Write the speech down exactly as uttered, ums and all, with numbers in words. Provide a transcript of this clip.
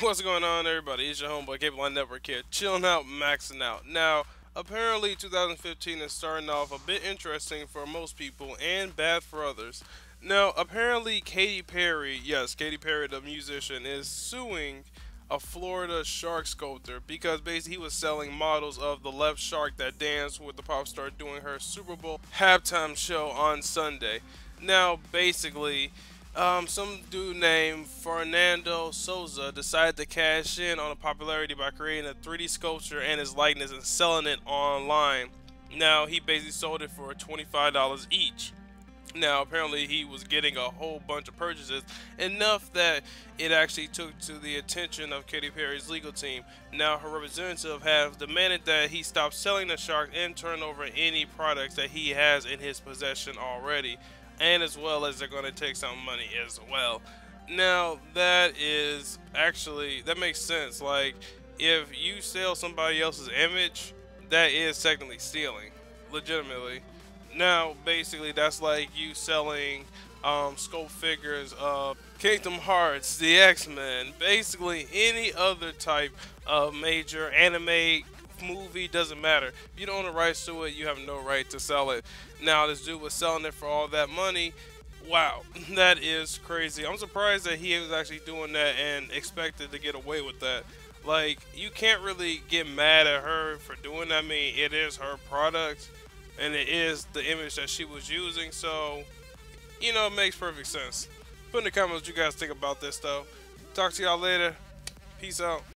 What's going on, everybody? It's your homeboy Cable Line Network here, chilling out, maxing out. Now, apparently two thousand fifteen is starting off a bit interesting for most people and bad for others. Now, apparently Katy Perry, yes, Katy Perry the musician, is suing a Florida shark sculptor because basically he was selling models of the left shark that danced with the pop star doing her Super Bowl halftime show on Sunday. Now, basically, Um, some dude named Fernando Souza decided to cash in on a popularity by creating a three D sculpture and his likeness and selling it online. Now, he basically sold it for twenty-five dollars each. Now, apparently he was getting a whole bunch of purchases, enough that it actually took to the attention of Katy Perry's legal team. Now, her representative has demanded that he stop selling the shark and turn over any products that he has in his possession already, and as well as they're going to take some money as well. Now, that is actually, that makes sense. Like, if you sell somebody else's image, that is technically stealing, legitimately. Now, basically, that's like you selling um, sculpt figures of Kingdom Hearts, the X-Men, basically any other type of major anime movie, doesn't matter. If you don't own the rights to it, you have no right to sell it. Now, this dude was selling it for all that money. Wow, that is crazy. I'm surprised that he was actually doing that and expected to get away with that. Like, you can't really get mad at her for doing that. I mean, it is her product and it is the image that she was using, so, you know, it makes perfect sense. Put in the comments what you guys think about this, though. Talk to y'all later. Peace out.